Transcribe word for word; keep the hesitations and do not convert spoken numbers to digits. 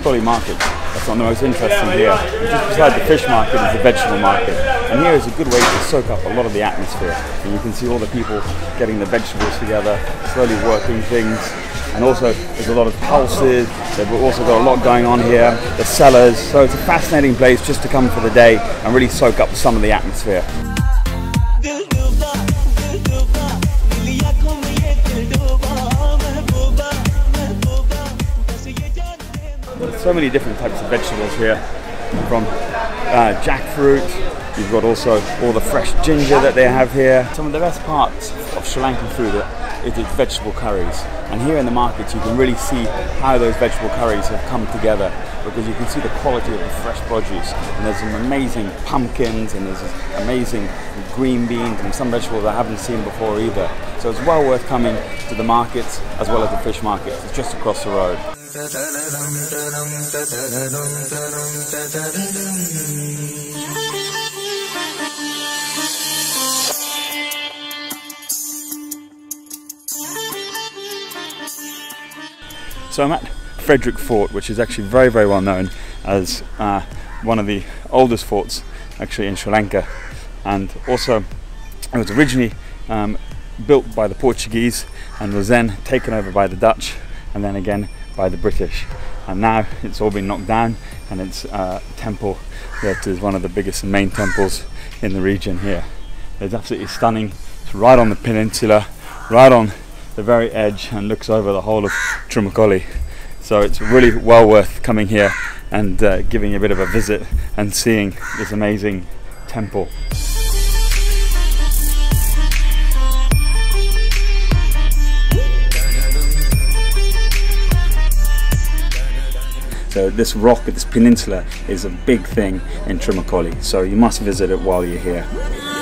Trincomalee market, that's one of the most interesting here. And just beside the fish market is the vegetable market. And here is a good way to soak up a lot of the atmosphere. And you can see all the people getting the vegetables together, slowly working things. And also there's a lot of pulses, they've also got a lot going on here, the cellars. So it's a fascinating place just to come for the day and really soak up some of the atmosphere. So many different types of vegetables here, from uh, jackfruit, you've got also all the fresh ginger that they have here. Some of the best parts of Sri Lankan food is its vegetable curries, and here in the markets you can really see how those vegetable curries have come together, because you can see the quality of the fresh produce, and there's some amazing pumpkins and there's amazing green beans and some vegetables I haven't seen before either. So it's well worth coming to the markets as well as the fish markets. It's just across the road. So I'm at Frederick Fort, which is actually very, very well known as uh, one of the oldest forts actually in Sri Lanka. And also it was originally um, built by the Portuguese and was then taken over by the Dutch and then again by the British, and now it's all been knocked down and it's a temple that is one of the biggest and main temples in the region here. It's absolutely stunning. It's right on the peninsula, right on the very edge, and looks over the whole of Trincomalee. So it's really well worth coming here and uh, giving a bit of a visit and seeing this amazing temple. So this rock, this peninsula, is a big thing in Trincomalee, so you must visit it while you're here.